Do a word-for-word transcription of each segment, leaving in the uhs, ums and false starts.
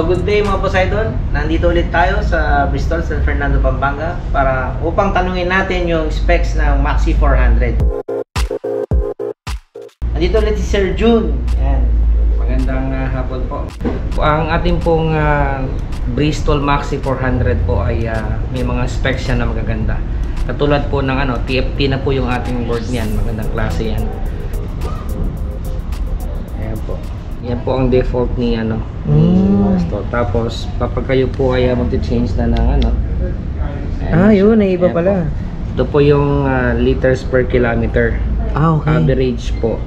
So good day mga Poseidon, nandito ulit tayo sa Bristol, San Fernando, Pampanga para upang tanungin natin yung specs ng Maxi four hundred. Nandito ulit si Sir June. Ayan. Magandang uh, hapon po. Ang ating pong uh, Bristol Maxi four hundred po ay uh, may mga specs yan na magaganda. Katulad po ng ano, T F T na po yung ating board niyan, magandang klase yan. Ayan po. Yan po ang default ni ano, mm. Store. Tapos kapag kayo po ay mag-change na ng ano. Ah, yun, ay iba pala. Po. Ito po yung uh, liters per kilometer. Ah, okay. Average po.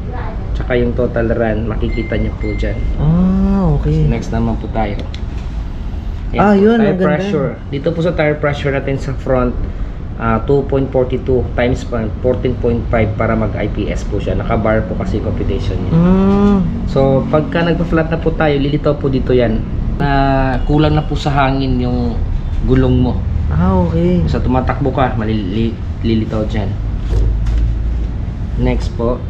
Tsaka yung total run, makikita nyo po dyan. Ah, okay. So, next naman po tayo. Yan ah, po, yun, tire pressure. Dito po sa tire pressure natin sa front, uh, two point four two times fourteen point five para mag-I P S po siya. Nakabar po kasi computation niya. Mm. So, pagka nagpa-flat na po tayo, lilitaw po dito yan. Uh, kulang na po sa hangin yung gulong mo. Ah, okay. Sa tumatakbo ka, malilitaw dyan. Next po.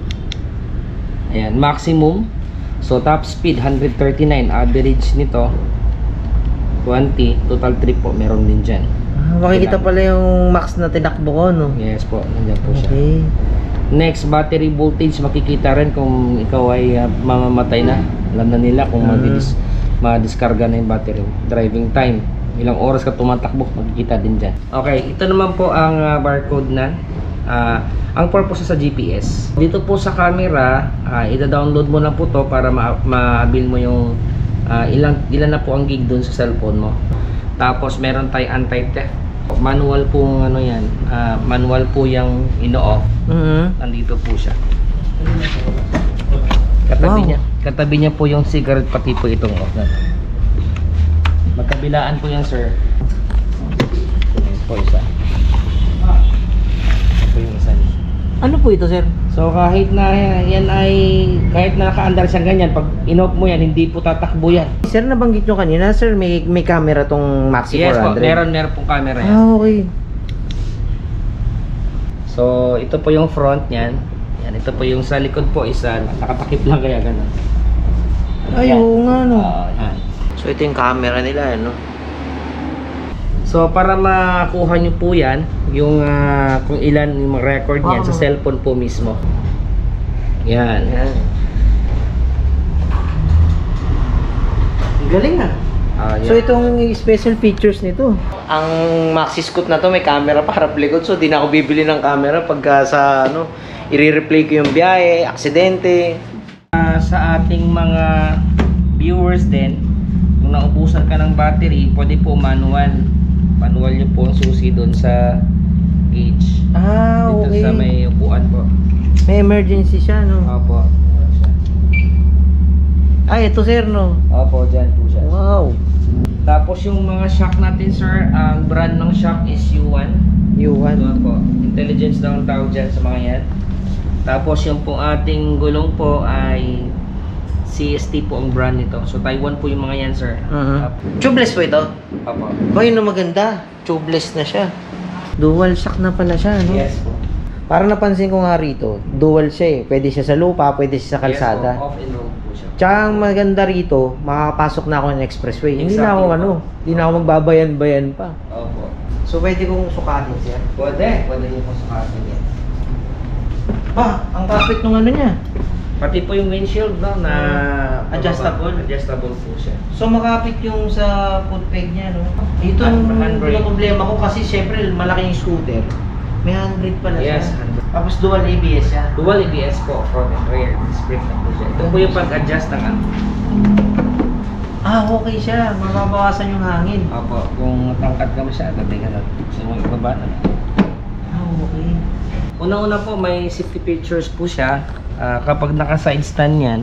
Ayan, maximum. So, top speed, one thirty-nine. Average nito, twenty. Total trip po, meron din dyan. Makikita pala yung max na tinakbo ko, no? Yes po, nandiyan po siya. Okay. Next, battery voltage. Makikita rin kung ikaw ay uh, mamamatay na. Alam na nila kung uh -huh. madiskarga na yung battery. Driving time. Ilang oras ka tumatakbo, makikita din dyan. Okay, ito naman po ang uh, barcode na. Uh, ang purpose sa G P S. Dito po sa camera, uh, ida-download mo na po to para ma-abil mo yung uh, ilang, ilan na po ang gig dun sa cellphone mo. Tapos meron tayong anti-theft. Manual po ano yan, uh, manual po yung ino-off. Mm-hmm. Nandito po siya. Katabi wow. niya, katabi niya po yung cigarette pati po itong off na. Magkabilaan po yan, sir. Ayan po isa. Ayan po yung isa niya. Ano po ito, sir? So kahit na yan ay, kahit nakaandar siyang ganyan, pag in-off mo yan, hindi po tatakbo yan. Sir, nabanggit nyo kanina, sir, may, may camera tong Maxi yes, four hundred? Yes po, meron, meron pong camera yan. Ah, okay. So, ito po yung front yan. Yan, ito po yung sa likod po, isa, nakatakip lang kaya gano'n. Ay, oo nga, no. Uh, so, ito yung camera nila, ano? So, para makuha nyo po yan, yung uh, kung ilan yung record niyan, wow. sa cellphone po mismo. Yan. Yan. Galing ah. Uh, so itong special features nito. Ang Maxi Scoot na to may camera para likod. So di na ako bibili ng camera pagka sa ano, i-replay ko yung biyahe, aksidente. Uh, sa ating mga viewers din, kung naubusan ka ng battery, pwede po manual. Manual yung po ang susi doon sa gauge. Ah, dito okay. Dito sa may upuan po. May emergency siya, no? Opo. Ay, ito sir, no? Opo, dyan po siya. Wow! Tapos yung mga shock natin, sir, ang brand ng shock is U one. U one? Opo. Intelligence na ang tawag dyan sa mga yan. Tapos yung po ating gulong po ay C S T po ang brand nito. So, Taiwan po yung mga yan, sir. Uh-huh. Tubeless po ito? Opo. Ba, yun ang maganda. Tubeless na siya. Dual shock na pala siya, no? Yes po. Parang napansin ko nga rito, dual siya eh. Pwede siya sa lupa, pwede siya sa kalsada. Yes, off and road po siya. Tsaka ang maganda rito, makakapasok na ako ng expressway. Exactly. Hindi na ako ano, hindi na ako magbabayan-bayan pa. Opo. So pwede kong sukatin siya? Pwede. Pwede niyo kong sukatin yan. Ah, ang perfect nung ano niya. Pati po yung windshield no, na uh, adjustable. Adjustable po siya. So makapit yung sa foot peg niya. No? Ito ang problema ko kasi syempre malaking scooter. May handbrake pala yes, siya. Yes. Tapos dual A B S siya. Dual A B S po, front and rear disc brake na po siya. Ito po yung pag-adjust ng ano. Ah, okay siya. Mababawasan yung hangin. Opo. Kung tangkad ka mo siya, tatayin ka na. So, magbaba na. Ah, okay. Una-una po, may safety features po siya. Uh, kapag naka-side stand yan,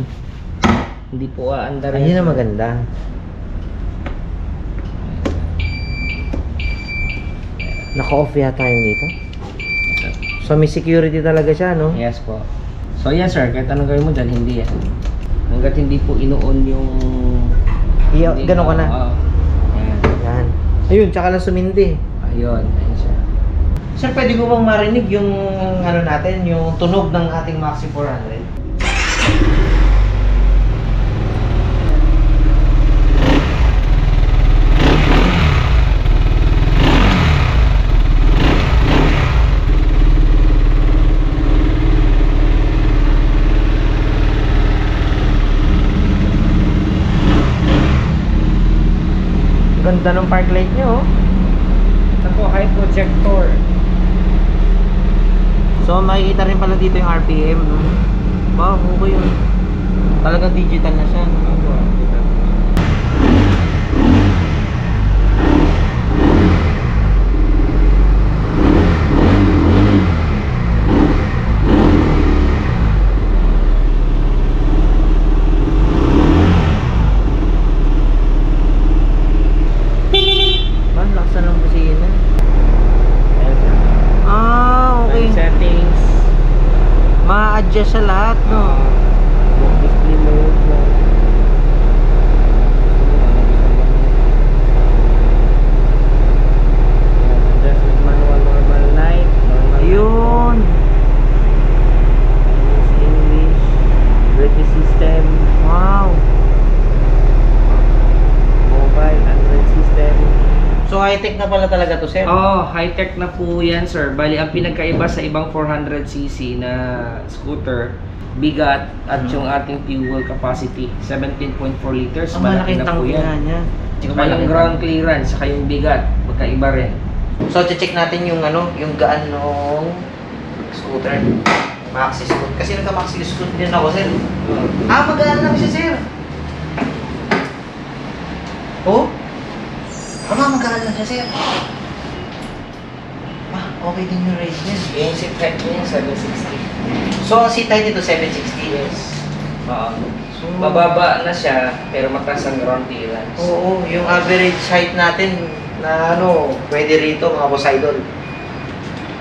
hindi po aandar. Ayun na maganda. Naka-off yata yun dito. So may security talaga siya, no? Yes po. So yes sir, kahit anong gawin mo dyan, hindi yan. Hanggat hindi po ino-on yung... Iyo, gano'n ka na? Oo. Ayan. Ayan. Ayun, tsaka lang sumindi. Ayun, ayun siya. Sir, pwede ko bang marinig yung ano natin, yung tunog ng ating Maxi four hundred? ganda ng park light nyo. Ito po, high projector. So makikita rin pala dito yung R P M, no? Wow, okay yun. Talagang digital na siya, no? Adjust sa lahat, no? Yung display mode na. Adjustment manual, normal light, normal. Ayun. English, British system. Wow. Mobile, Android system. So high-tech na pala talaga to, sir? Oo, oh, high-tech na po yan, sir. Bali, ang pinagkaiba sa ibang four hundred c c na scooter, bigat at mm-hmm. yung ating fuel capacity, seventeen point four liters. Ang malaking na po yan. Niya. Yung ground clearance, saka yung bigat, magkaiba rin. So, check natin yung ano, yung gaan ng scooter. Maxi scooter. Kasi nagka-maxi scooter din ako, sir. Mm-hmm. Ah, magaan lang siya, sir. Oh? Ama, magkakaan na siya, sir. Ah, okay din yung range niya. Yung seat height niya, seven sixty. So, ang seat height nito, seven sixty, yes. Uh, so, mababa na siya, pero mataas ang ground clearance. Oo, yung average height natin, na ano, pwede rito, mga boss idol.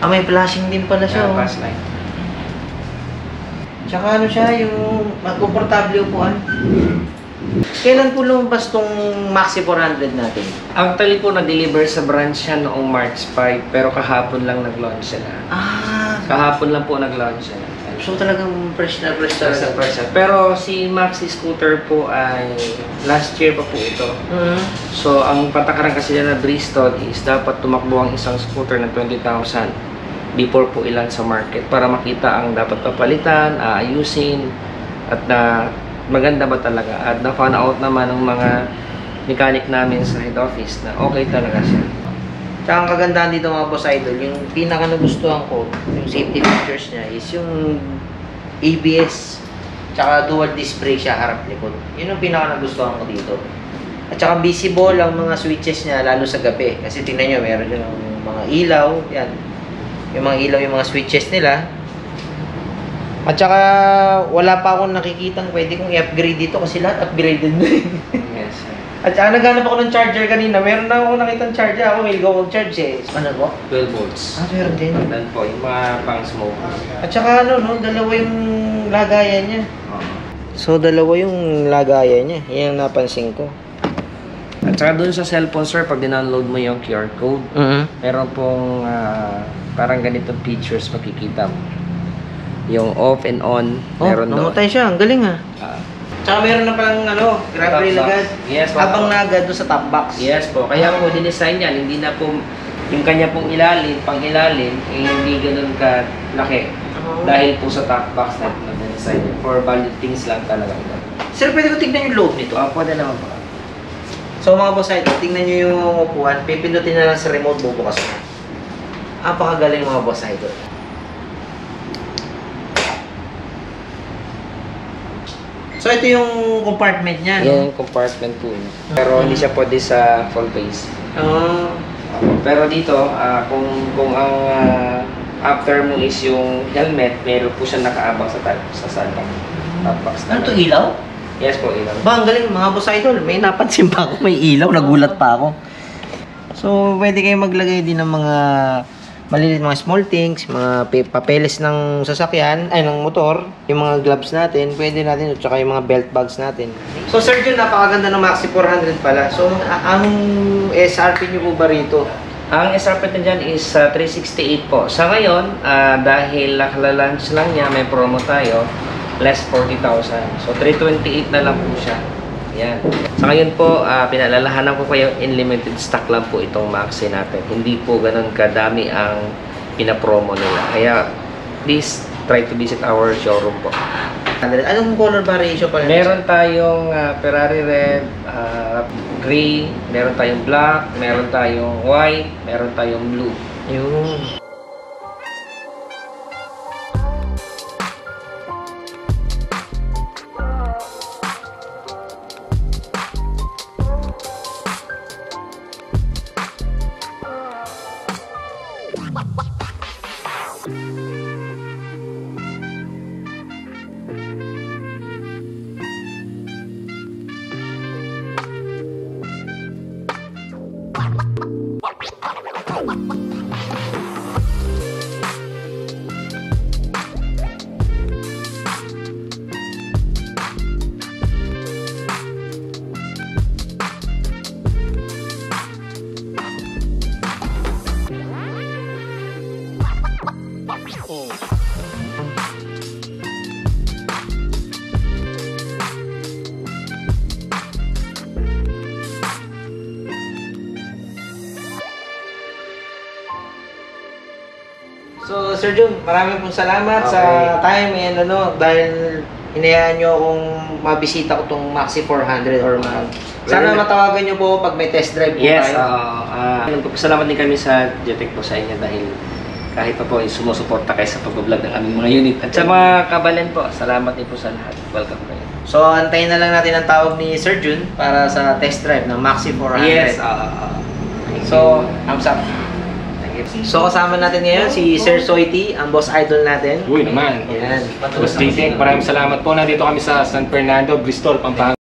Ah, may flashing din pala siya. Yeah, flashlight. Tsaka ano siya, yung magkomportable upuan. Kailan po lumabas tong Maxi four hundred natin? Actually po, na-deliver sa branch siya noong March five, pero kahapon lang nag-launch siya na. Ah! Kahapon lang po nag-launch siya na. So talagang fresh na fresh na fresh, fresh na. Pero si Maxi Scooter po ay last year pa po ito. Mm-hmm. So ang patakaran kasi niya na Bristol is dapat tumakbo ang isang scooter ng twenty thousand before po ilan sa market para makita ang dapat papalitan, aayusin, at na maganda ba talaga, at na-found out naman ng mga mechanic namin sa head office na okay talaga siya. Tsaka ang kagandahan dito mga boss idol, yung pinaka nagustuhan ko, yung safety features niya is yung A B S, tsaka dual disc brake siya harap likod. Yun yung pinaka nagustuhan ko dito. At tsaka visible ang mga switches niya lalo sa gabi. Kasi tingnan nyo, meron yung mga ilaw, yan. Yung mga ilaw, yung mga switches nila. At saka, wala pa akong nakikitang pwede kong i-upgrade dito kasi lahat upgraded na rin. Yes, sir. At saka, naghanap ako ng charger kanina. Meron na akong nakitang charger. Ako, may ligaw akong charge eh. Ano po? twelve volts. Ah, meron din. Ano po, yung mga pang-smoke. At saka, ano, no, dalawa yung lagayan niya. Uh -huh. So, dalawa yung lagayan niya. Yan ang napansin ko. At saka, dun sa cellphone, sir, pag dinownload mo yung Q R code, uh -huh. meron pong uh, parang ganitong features makikita mo. Yung off and on, oh, meron doon. Namutay siya. Ang galing, ha? Uh, Tsaka meron na palang, ano, grab rail agad. Yes, po. Habang nagad doon sa top box. Yes, po. Kaya po, dinesign yan. Hindi na po, yung kanya pong ilalim, pang ilalim, eh, hindi ganun ka laki. Oh. Dahil po sa top box na dinesign yan. For valid things lang talaga. Sir, pwede ko tignan yung loob nito? Ah, pwede naman po. So, mga boss, tignan nyo yung upuan. Pipindutin na lang sa remote, bubukas na. Ah, pakagaling mga boss ito. So, ito yung compartment niya, yung no? Compartment po. Pero hindi siya pwede sa full face. Oh. Pero dito, uh, kung, kung ang uh, after mo is yung helmet, meron po siya nakaabang sa top sa box. Ano ito, ilaw? Yes po, ilaw. Ba, ang galing mga boss idol. May napansin pa ako, may ilaw. Nagulat pa ako. So, pwede kayo maglagay din ng mga malilit, mga small things, mga papeles ng sasakyan, ay ng motor, yung mga gloves natin, pwede natin, at saka yung mga belt bags natin. So, sir, yun, napakaganda ng Maxi four hundred pala. So, ang S R P nyo po ba rito? Ang S R P na dyan is uh, three sixty-eight po. Sa ngayon, uh, dahil nakala-launch lang niya, may promo tayo, less forty thousand. So, three twenty-eight na lang po siya. Yan. Sa ngayon po, uh, pinalalahanan ko kayo, unlimited stock lang po itong Maxi natin. Hindi po ganun kadami ang pinapromo nila. Kaya, please try to visit our showroom po. Anong color variation pa rin? Meron tayong uh, Ferrari red, uh, gray, meron tayong black, meron tayong white, meron tayong blue. Yun. So, Sir Jun, maraming pong salamat okay. sa time and ano, dahil inayaan nyo akong mabisita ko itong Maxi four hundred or mag... Sana matawagan nyo po pag may test drive po yes, tayo. Yes, uh, uh, nagpapasalamat din kami sa JTEC po sa inyo dahil kahit pa po sumusuporta kayo sa pag-vlog ng aming mga unit. At sa mga kabalan po, salamat din po sa lahat. Welcome kayo. So, antayin na lang natin ang tawag ni Sir Jun para sa test drive ng Maxi four hundred. Yes, uh, so, thumbs up. So, kasama natin ngayon si Sir Soiti, ang boss idol natin. Uy naman. Ayan. Boss J T E C, maraming salamat po. Nandito kami sa San Fernando, Bristol, Pampanga.